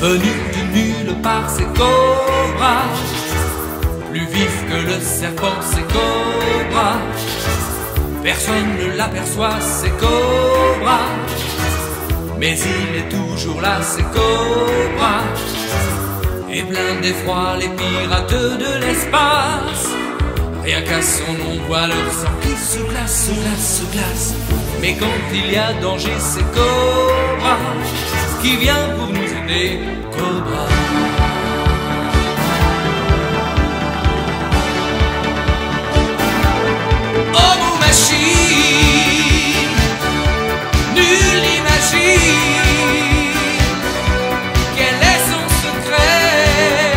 venus de nulle part, c'est Cobra. Plus vif que le serpent, c'est Cobra. Personne ne l'aperçoit, c'est Cobra. Mais il est toujours là, c'est Cobra. Et plein d'effroi, les pirates de l'espace, rien qu'à son nom, voient leur sang qui se glace, se glace, se glace. Mais quand il y a danger, c'est Cobra qui vient pour nous aider, Cobra. Oh, vous machine, nul n'imagine quel est son secret,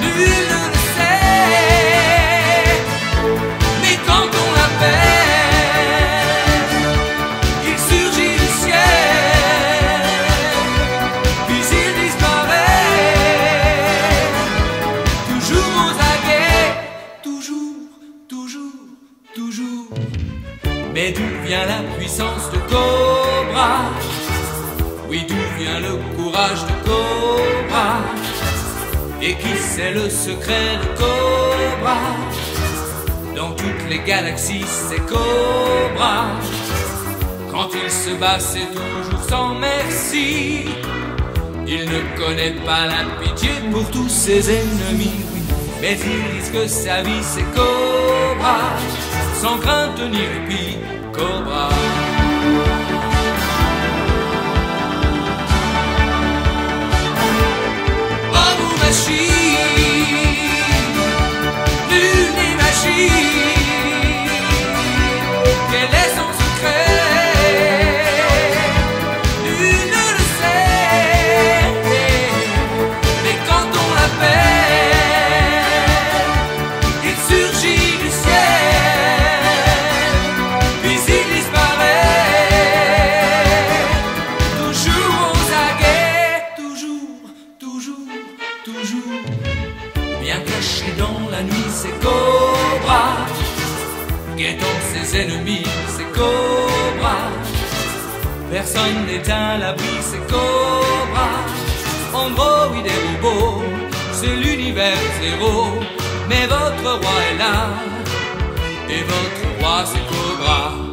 nul ne le sait. Mais quand on l'appelle, il surgit du ciel, puis il disparaît. Toujours aux aguets, toujours, toujours, toujours. Mais d'où vient la puissance de Cobra? Oui, d'où vient le courage de Cobra? Et qui sait le secret de Cobra? Dans toutes les galaxies, c'est Cobra. Quand il se bat, c'est toujours sans merci. Il ne connaît pas la pitié pour tous ses ennemis. Mais il risque sa vie, c'est Cobra. Sans crainte ni répit, Cobra. Oh, vous machine, nul n'imagine quel est son secret, nul ne le sait. Mais quand on l'appelle, il surgit du ciel, bien caché dans la nuit, c'est Cobra. Guettant ses ennemis, c'est Cobra. Personne n'est à l'abri, c'est Cobra. En gros, oui, des robots, c'est l'univers zéro. Mais votre roi est là, et votre roi, c'est Cobra.